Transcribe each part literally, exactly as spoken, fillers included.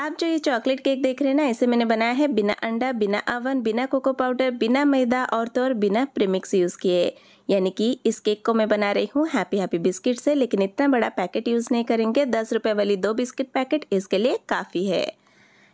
आप जो ये चॉकलेट केक देख रहे हैं ना, इसे मैंने बनाया है बिना अंडा, बिना अवन, बिना कोको पाउडर, बिना मैदा और तो और बिना प्रीमिक्स यूज़ किए। यानी कि इस केक को मैं बना रही हूँ हैप्पी हैप्पी बिस्किट से, लेकिन इतना बड़ा पैकेट यूज़ नहीं करेंगे। दस रुपये वाली दो बिस्किट पैकेट इसके लिए काफ़ी है।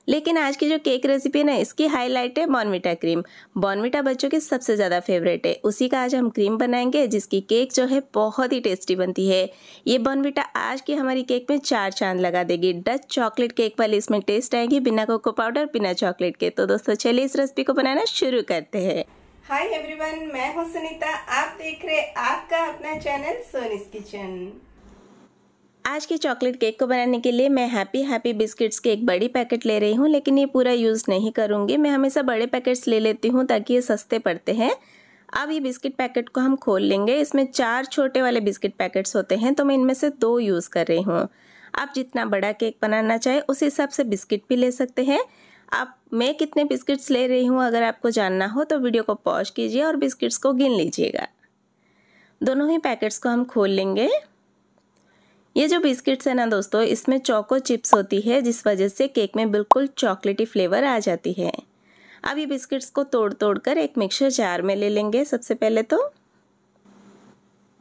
लेकिन आज की जो केक रेसिपी है ना, इसकी हाईलाइट है बॉर्नविटा क्रीम। बॉर्नविटा बच्चों की सबसे ज़्यादा फेवरेट है, उसी का आज हम क्रीम बनाएंगे जिसकी केक जो है बहुत ही टेस्टी बनती है। ये बॉर्नविटा आज की हमारी केक में चार चांद लगा देगी। डच चॉकलेट केक वाली इसमें टेस्ट आएगी, बिना कोको पाउडर, बिना चॉकलेट के। तो दोस्तों चलिए इस रेसिपी को बनाना शुरू करते हैं। हाय एवरीवन, मैं हूँ सुनीता, आप देख रहे हैं आपका अपना चैनल सोनीस किचन। आज के चॉकलेट केक को बनाने के लिए मैं हैप्पी हैप्पी बिस्किट्स के एक बड़ी पैकेट ले रही हूँ, लेकिन ये पूरा यूज़ नहीं करूँगी। मैं हमेशा बड़े पैकेट्स ले लेती हूँ ताकि ये सस्ते पड़ते हैं। अब ये बिस्किट पैकेट को हम खोल लेंगे। इसमें चार छोटे वाले बिस्किट पैकेट्स होते हैं, तो मैं इनमें से दो यूज़ कर रही हूँ। आप जितना बड़ा केक बनाना चाहे उस हिसाब से बिस्किट भी ले सकते हैं। आप मैं कितने बिस्किट्स ले रही हूँ अगर आपको जानना हो तो वीडियो को पॉज कीजिए और बिस्किट्स को गिन लीजिएगा। दोनों ही पैकेट्स को हम खोल लेंगे। ये जो बिस्किट्स है ना दोस्तों, इसमें चोको चिप्स होती है, जिस वजह से केक में बिल्कुल चॉकलेटी फ्लेवर आ जाती है। अब ये बिस्किट्स को तोड़ तोड़ कर एक मिक्सर जार में ले लेंगे। सबसे पहले तो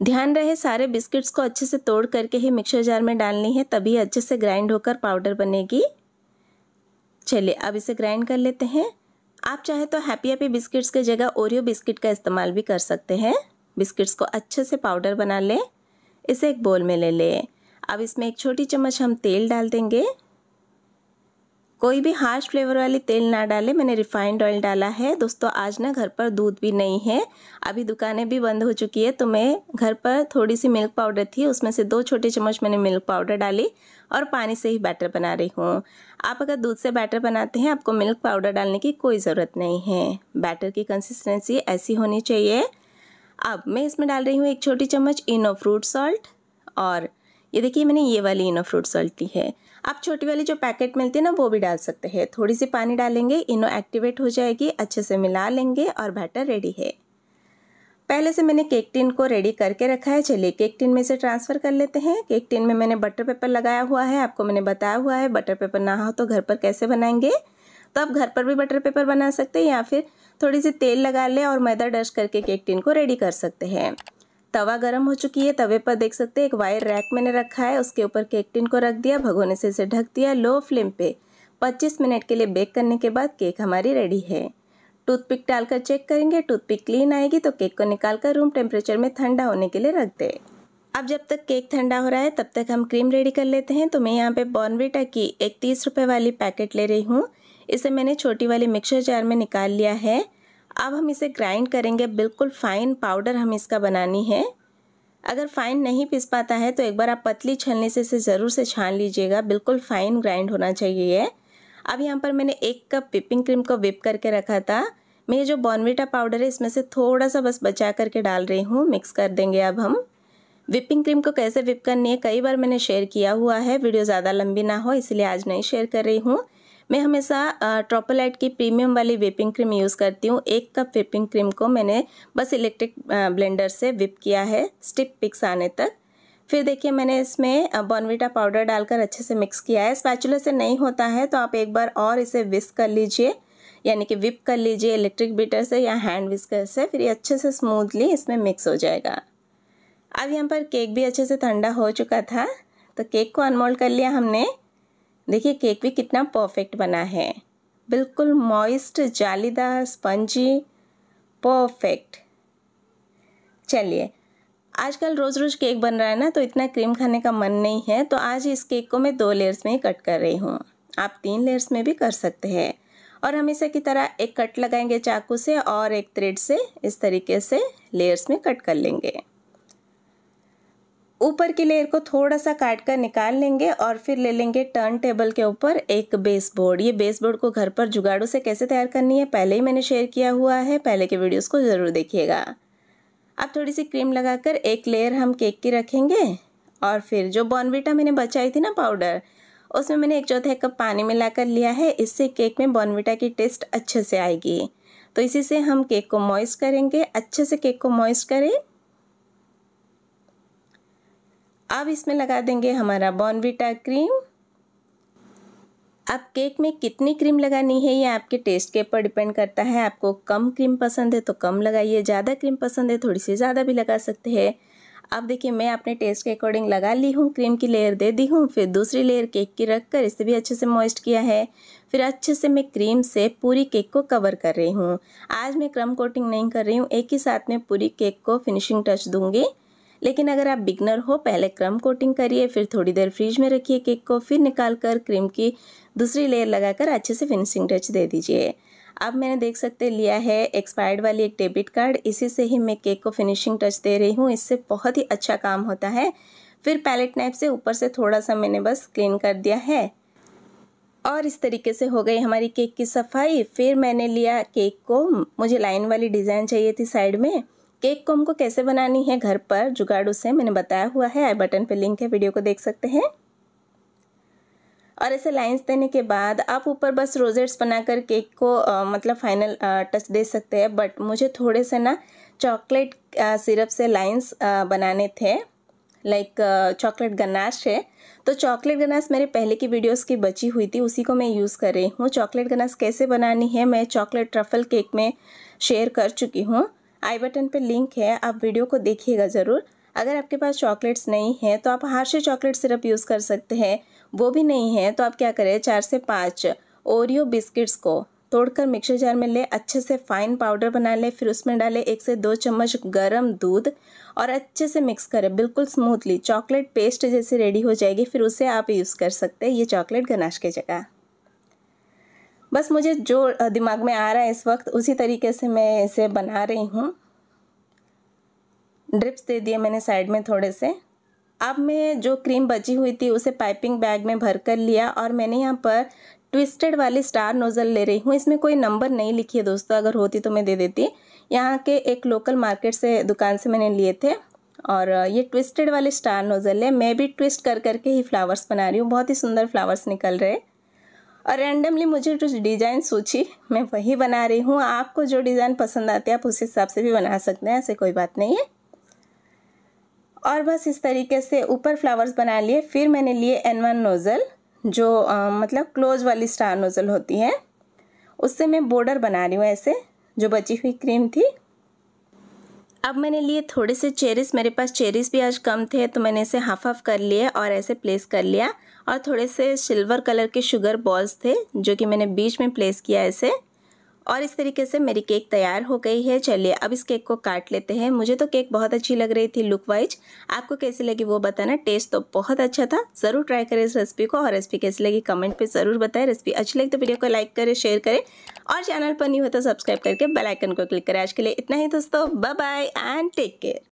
ध्यान रहे, सारे बिस्किट्स को अच्छे से तोड़ करके ही मिक्सर जार में डालनी है, तभी अच्छे से ग्राइंड होकर पाउडर बनेगी। चलिए अब इसे ग्राइंड कर लेते हैं। आप चाहे तो हैप्पी हैप्पी बिस्किट्स की जगह ओरियो बिस्किट का इस्तेमाल भी कर सकते हैं। बिस्किट्स को अच्छे से पाउडर बना लें, इसे एक बोल में ले लें। अब इसमें एक छोटी चम्मच हम तेल डाल देंगे। कोई भी हार्श फ्लेवर वाली तेल ना डालें, मैंने रिफाइंड ऑयल डाला है। दोस्तों आज ना घर पर दूध भी नहीं है, अभी दुकानें भी बंद हो चुकी है, तो मैं घर पर थोड़ी सी मिल्क पाउडर थी, उसमें से दो छोटे चम्मच मैंने मिल्क पाउडर डाली और पानी से ही बैटर बना रही हूँ। आप अगर दूध से बैटर बनाते हैं, आपको मिल्क पाउडर डालने की कोई ज़रूरत नहीं है। बैटर की कंसिस्टेंसी ऐसी होनी चाहिए। अब मैं इसमें डाल रही हूँ एक छोटी चम्मच इनो फ्रूट सॉल्ट, और ये देखिए मैंने ये वाली इनो फ्रूट सॉल्ट ली है। आप छोटी वाली जो पैकेट मिलती है ना, वो भी डाल सकते हैं। थोड़ी सी पानी डालेंगे, इनो एक्टिवेट हो जाएगी। अच्छे से मिला लेंगे और बैटर रेडी है। पहले से मैंने केक टिन को रेडी करके रखा है। चलिए केक टिन में से ट्रांसफ़र कर लेते हैं। केक टिन में मैंने बटर पेपर लगाया हुआ है, आपको मैंने बताया हुआ है। बटर पेपर ना हो तो घर पर कैसे बनाएंगे, तो आप घर पर भी बटर पेपर बना सकते हैं, या फिर थोड़ी सी तेल लगा लें और मैदा डस्ट करके केक टिन को रेडी कर सकते हैं। तवा गरम हो चुकी है, तवे पर देख सकते हैं एक वायर रैक मैंने रखा है, उसके ऊपर केक टिन को रख दिया, भगोने से इसे ढक दिया। लो फ्लेम पे पच्चीस मिनट के लिए बेक करने के बाद केक हमारी रेडी है। टूथपिक डालकर चेक करेंगे, टूथपिक क्लीन आएगी, तो केक को निकालकर रूम टेम्परेचर में ठंडा होने के लिए रख दें। अब जब तक केक ठंडा हो रहा है तब तक हम क्रीम रेडी कर लेते हैं। तो मैं यहाँ पर बॉर्नविटा की एक तीस रुपये वाली पैकेट ले रही हूँ। इसे मैंने छोटी वाली मिक्सर जार में निकाल लिया है। अब हम इसे ग्राइंड करेंगे, बिल्कुल फ़ाइन पाउडर हम इसका बनानी है। अगर फ़ाइन नहीं पिस पाता है तो एक बार आप पतली छलनी से इसे ज़रूर से छान लीजिएगा, बिल्कुल फ़ाइन ग्राइंड होना चाहिए ये। अब यहाँ पर मैंने एक कप व्हिपिंग क्रीम को व्हिप करके रखा था। मैं ये जो बॉर्नविटा पाउडर है इसमें से थोड़ा सा बस बचा करके डाल रही हूँ। मिक्स कर देंगे अब हम। व्हिपिंग क्रीम को कैसे व्हिप करनी है कई बार मैंने शेयर किया हुआ है, वीडियो ज़्यादा लंबी ना हो इसलिए आज नहीं शेयर कर रही हूँ। मैं हमेशा ट्रोपोलाइट की प्रीमियम वाली व्हिपिंग क्रीम यूज़ करती हूँ। एक कप व्हिपिंग क्रीम को मैंने बस इलेक्ट्रिक ब्लेंडर से व्हिप किया है स्टिफ पिक्स आने तक। फिर देखिए मैंने इसमें बॉर्नविटा पाउडर डालकर अच्छे से मिक्स किया है। स्पैचुला से नहीं होता है तो आप एक बार और इसे व्हिस्क कर लीजिए, यानी कि व्हिप कर लीजिए इलेक्ट्रिक बीटर से या हैंड व्हिस्कर से। फिर ये अच्छे से स्मूथली इसमें मिक्स हो जाएगा। अब यहाँ पर केक भी अच्छे से ठंडा हो चुका था, तो केक को अनमोल्ड कर लिया हमने। देखिए केक भी कितना परफेक्ट बना है, बिल्कुल मॉइस्ट, जालीदार, स्पंजी, परफेक्ट। चलिए आजकल रोज़ रोज़ केक बन रहा है ना, तो इतना क्रीम खाने का मन नहीं है, तो आज इस केक को मैं दो लेयर्स में ही कट कर रही हूँ। आप तीन लेयर्स में भी कर सकते हैं। और हमेशा की तरह एक कट लगाएंगे चाकू से और एक थ्रेड से, इस तरीके से लेयर्स में कट कर लेंगे। ऊपर की लेयर को थोड़ा सा काट कर निकाल लेंगे और फिर ले लेंगे टर्न टेबल के ऊपर एक बेस बोर्ड। ये बेस बोर्ड को घर पर जुगाड़ों से कैसे तैयार करनी है पहले ही मैंने शेयर किया हुआ है, पहले के वीडियोस को ज़रूर देखिएगा। अब थोड़ी सी क्रीम लगाकर एक लेयर हम केक की रखेंगे, और फिर जो बॉर्नविटा मैंने बचाई थी ना पाउडर, उसमें मैंने एक चौथे कप पानी मिला कर लिया है। इससे केक में बॉर्नविटा की टेस्ट अच्छे से आएगी, तो इसी से हम केक को मॉइस्ट करेंगे। अच्छे से केक को मॉइस्ट करें। अब इसमें लगा देंगे हमारा बॉर्नविटा क्रीम। अब केक में कितनी क्रीम लगानी है ये आपके टेस्ट के ऊपर डिपेंड करता है। आपको कम क्रीम पसंद है तो कम लगाइए, ज़्यादा क्रीम पसंद है थोड़ी सी ज़्यादा भी लगा सकते हैं। अब देखिए मैं अपने टेस्ट के अकॉर्डिंग लगा ली हूँ, क्रीम की लेयर दे दी हूँ, फिर दूसरी लेयर केक की रख कर इसे भी अच्छे से मॉइस्ट किया है। फिर अच्छे से मैं क्रीम से पूरी केक को कवर कर रही हूँ। आज मैं क्रम कोटिंग नहीं कर रही हूँ, एक ही साथ में पूरी केक को फिनिशिंग टच दूँगी। लेकिन अगर आप बिगनर हो पहले क्रम कोटिंग करिए, फिर थोड़ी देर फ्रिज में रखिए केक को, फिर निकाल कर क्रीम की दूसरी लेयर लगाकर अच्छे से फिनिशिंग टच दे दीजिए। अब मैंने देख सकते लिया है एक्सपायर्ड वाली एक डेबिट कार्ड, इसी से ही मैं केक को फिनिशिंग टच दे रही हूँ, इससे बहुत ही अच्छा काम होता है। फिर पैलेट नाइफ से ऊपर से थोड़ा सा मैंने बस क्लीन कर दिया है और इस तरीके से हो गई हमारी केक की सफाई। फिर मैंने लिया केक को, मुझे लाइन वाली डिज़ाइन चाहिए थी साइड में। केक को हमको कैसे बनानी है घर पर जुगाड़ू से मैंने बताया हुआ है, आई बटन पर लिंक है, वीडियो को देख सकते हैं। और ऐसे लाइंस देने के बाद आप ऊपर बस रोजेट्स बनाकर केक को आ, मतलब फाइनल आ, टच दे सकते हैं। बट मुझे थोड़े से ना चॉकलेट सिरप से लाइंस आ, बनाने थे, लाइक चॉकलेट गनाश है, तो चॉकलेट गनाश मेरे पहले की वीडियोस की बची हुई थी, उसी को मैं यूज़ कर रही हूँ। चॉकलेट गनाश कैसे बनानी है मैं चॉकलेट ट्रफल केक में शेयर कर चुकी हूँ, आई बटन पर लिंक है, आप वीडियो को देखिएगा ज़रूर। अगर आपके पास चॉकलेट्स नहीं है तो आप हर्शी चॉकलेट सिरप यूज़ कर सकते हैं, वो भी नहीं है तो आप क्या करें, चार से पाँच ओरियो बिस्किट्स को तोड़कर मिक्सर जार में ले, अच्छे से फाइन पाउडर बना ले, फिर उसमें डालें एक से दो चम्मच गरम दूध और अच्छे से मिक्स करें बिल्कुल स्मूथली, चॉकलेट पेस्ट जैसे रेडी हो जाएगी। फिर उसे आप यूज़ कर सकते हैं ये चॉकलेट गनाश की जगह। बस मुझे जो दिमाग में आ रहा है इस वक्त उसी तरीके से मैं इसे बना रही हूँ। ड्रिप्स दे दिए मैंने साइड में थोड़े से। अब मैं जो क्रीम बची हुई थी उसे पाइपिंग बैग में भर कर लिया और मैंने यहाँ पर ट्विस्टेड वाली स्टार नोज़ल ले रही हूँ। इसमें कोई नंबर नहीं लिखी है दोस्तों, अगर होती तो मैं दे देती। यहाँ के एक लोकल मार्केट से दुकान से मैंने लिए थे और ये ट्विस्टेड वाले स्टार नोज़ल है। मैं भी ट्विस्ट कर करके ही फ्लावर्स बना रही हूँ, बहुत ही सुंदर फ्लावर्स निकल रहे। और रैंडमली मुझे जो डिज़ाइन सूची मैं वही बना रही हूँ, आपको जो डिज़ाइन पसंद आती है आप उस हिसाब से भी बना सकते हैं, ऐसे कोई बात नहीं है। और बस इस तरीके से ऊपर फ्लावर्स बना लिए। फिर मैंने लिए एन वन नोज़ल जो आ, मतलब क्लोज वाली स्टार नोज़ल होती है, उससे मैं बॉर्डर बना रही हूँ ऐसे जो बची हुई क्रीम थी। अब मैंने लिए थोड़े से चेरीज़, मेरे पास चेरीज़ भी आज कम थे तो मैंने इसे हाफ हाफ कर लिए और ऐसे प्लेस कर लिया। और थोड़े से सिल्वर कलर के शुगर बॉल्स थे जो कि मैंने बीच में प्लेस किया ऐसे। और इस तरीके से मेरी केक तैयार हो गई है। चलिए अब इस केक को काट लेते हैं। मुझे तो केक बहुत अच्छी लग रही थी लुक वाइज, आपको कैसी लगी वो बताना। टेस्ट तो बहुत अच्छा था, ज़रूर ट्राई करें इस रेसिपी को। और रेसिपी कैसी लगी कमेंट पे ज़रूर बताएं। रेसिपी अच्छी लगी तो वीडियो को लाइक करें, शेयर करें और चैनल पर नहीं हो तो सब्सक्राइब करके बेल आइकन को क्लिक करें। आज के लिए इतना ही दोस्तों, bye bye and take care.